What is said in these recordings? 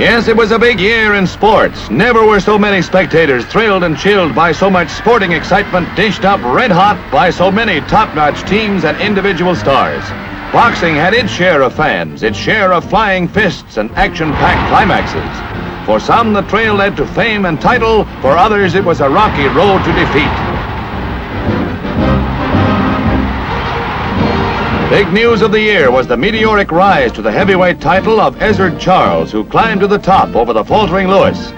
Yes, it was a big year in sports. Never were so many spectators thrilled and chilled by so much sporting excitement dished up red hot by so many top-notch teams and individual stars. Boxing had its share of fans, its share of flying fists and action-packed climaxes. For some, the trail led to fame and title. For others, it was a rocky road to defeat. Big news of the year was the meteoric rise to the heavyweight title of Ezzard Charles, who climbed to the top over the faltering Lewis.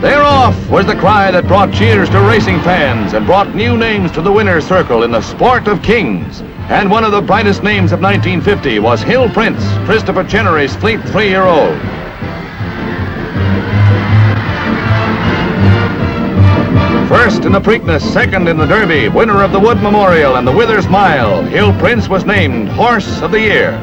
"They're off!" was the cry that brought cheers to racing fans and brought new names to the winner's circle in the sport of kings. And one of the brightest names of 1950 was Hill Prince, Christopher Chenery's fleet 3-year-old. First in the Preakness, second in the Derby, winner of the Wood Memorial and the Withers Mile, Hill Prince was named Horse of the Year.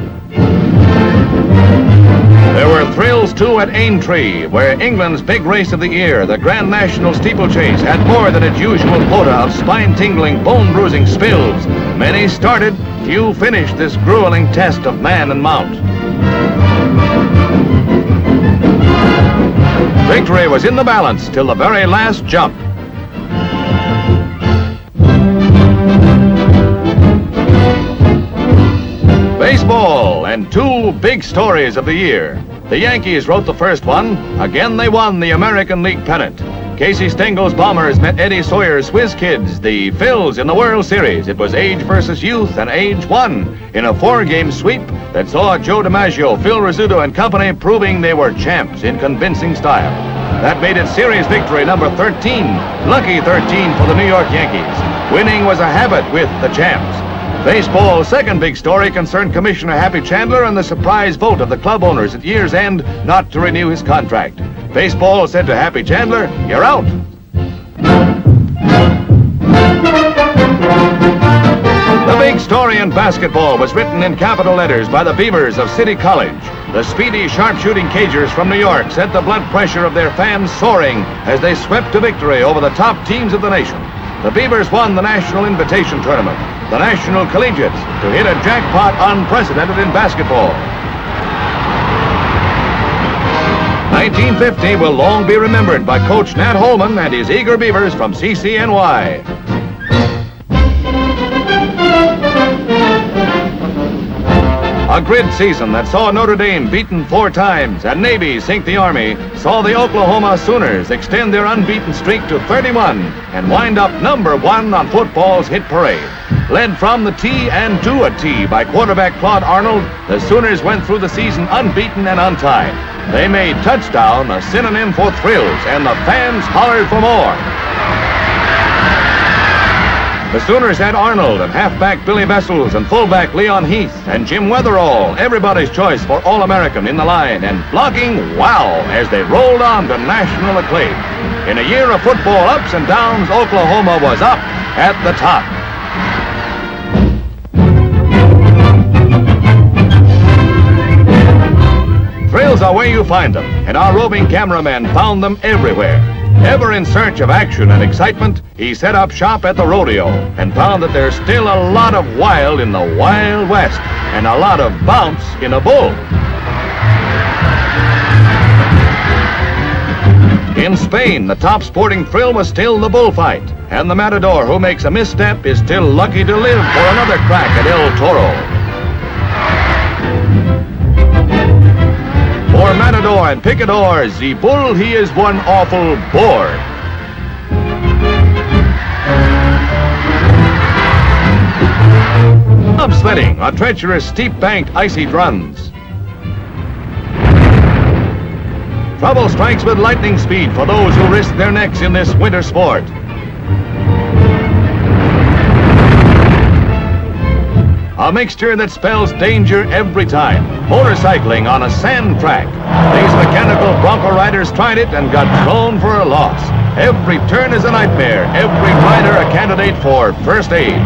There were thrills, too, at Aintree, where England's big race of the year, the Grand National Steeplechase, had more than its usual quota of spine-tingling, bone-bruising spills. Many started, few finished this grueling test of man and mount. Victory was in the balance till the very last jump. Baseball and two big stories of the year. The Yankees wrote the first one. Again, they won the American League pennant. Casey Stengel's Bombers met Eddie Sawyer's Whiz Kids, the Phils, in the World Series. It was age versus youth and age won in a 4-game sweep that saw Joe DiMaggio, Phil Rizzuto, and company proving they were champs in convincing style. That made it series victory number 13, lucky 13 for the New York Yankees. Winning was a habit with the champs. Baseball's second big story concerned Commissioner Happy Chandler and the surprise vote of the club owners at year's end not to renew his contract. Baseball said to Happy Chandler, "You're out." The big story in basketball was written in capital letters by the Beavers of City College. The speedy sharpshooting Cagers from New York set the blood pressure of their fans soaring as they swept to victory over the top teams of the nation. The Beavers won the National Invitation Tournament, the National Collegiates, to hit a jackpot unprecedented in basketball. 1950 will long be remembered by Coach Nat Holman and his eager Beavers from CCNY. A grid season that saw Notre Dame beaten 4 times and Navy sink the Army saw the Oklahoma Sooners extend their unbeaten streak to 31 and wind up #1 on football's hit parade. Led from the tee and to a tee by quarterback Claude Arnold, the Sooners went through the season unbeaten and untied. They made touchdown a synonym for thrills, and the fans hollered for more. The Sooners had Arnold and halfback Billy Vessels and fullback Leon Heath and Jim Weatherall, everybody's choice for All-American, in the line and blocking wow as they rolled on to national acclaim. In a year of football ups and downs, Oklahoma was up at the top. Thrills are where you find them, and our roving cameraman found them everywhere. Ever in search of action and excitement, he set up shop at the rodeo and found that there's still a lot of wild in the Wild West and a lot of bounce in a bull. In Spain, the top sporting thrill was still the bullfight, and the matador who makes a misstep is still lucky to live for another crack at El Toro. For matador and picador, the bull, he is one awful bore. Up sledding on treacherous, steep-banked, icy runs. Trouble strikes with lightning speed for those who risk their necks in this winter sport. A mixture that spells danger every time. Motorcycling on a sand track. These mechanical bronco riders tried it and got thrown for a loss. Every turn is a nightmare. Every rider a candidate for first aid.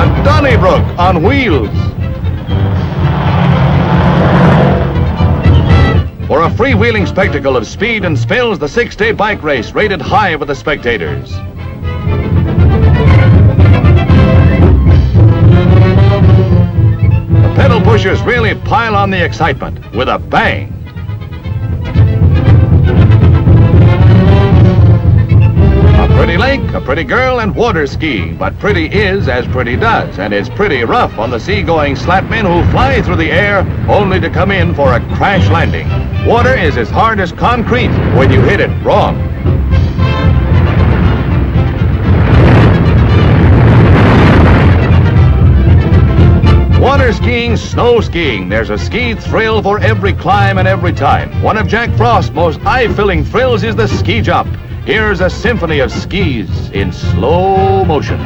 A Donnybrook on wheels. For a freewheeling spectacle of speed and spills, the 6-day bike race rated high with the spectators. pushers really pile on the excitement with a bang. A pretty lake, a pretty girl, and water skiing. But pretty is as pretty does, and it's pretty rough on the seagoing slatmen who fly through the air only to come in for a crash landing. Water is as hard as concrete when you hit it wrong. Water skiing, snow skiing, there's a ski thrill for every climb and every time. One of Jack Frost's most eye-filling thrills is the ski jump. Here's a symphony of skis in slow motion.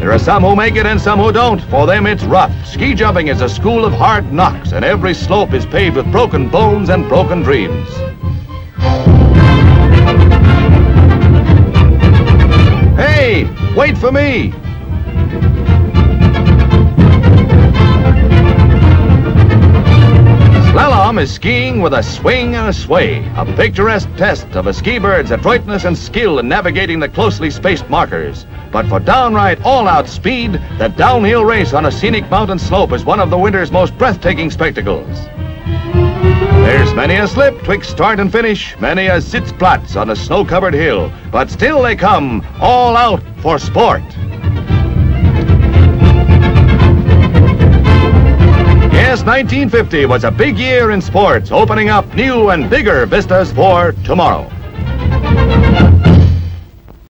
There are some who make it and some who don't. For them, it's rough. Ski jumping is a school of hard knocks, and every slope is paved with broken bones and broken dreams. Hey, wait for me! Slalom is skiing with a swing and a sway, a picturesque test of a ski bird's adroitness and skill in navigating the closely spaced markers. But for downright all-out speed, the downhill race on a scenic mountain slope is one of the winter's most breathtaking spectacles. There's many a slip twixt start and finish, many a sitzplatz on a snow-covered hill, but still they come all out for sport. Yes, 1950 was a big year in sports, opening up new and bigger vistas for tomorrow.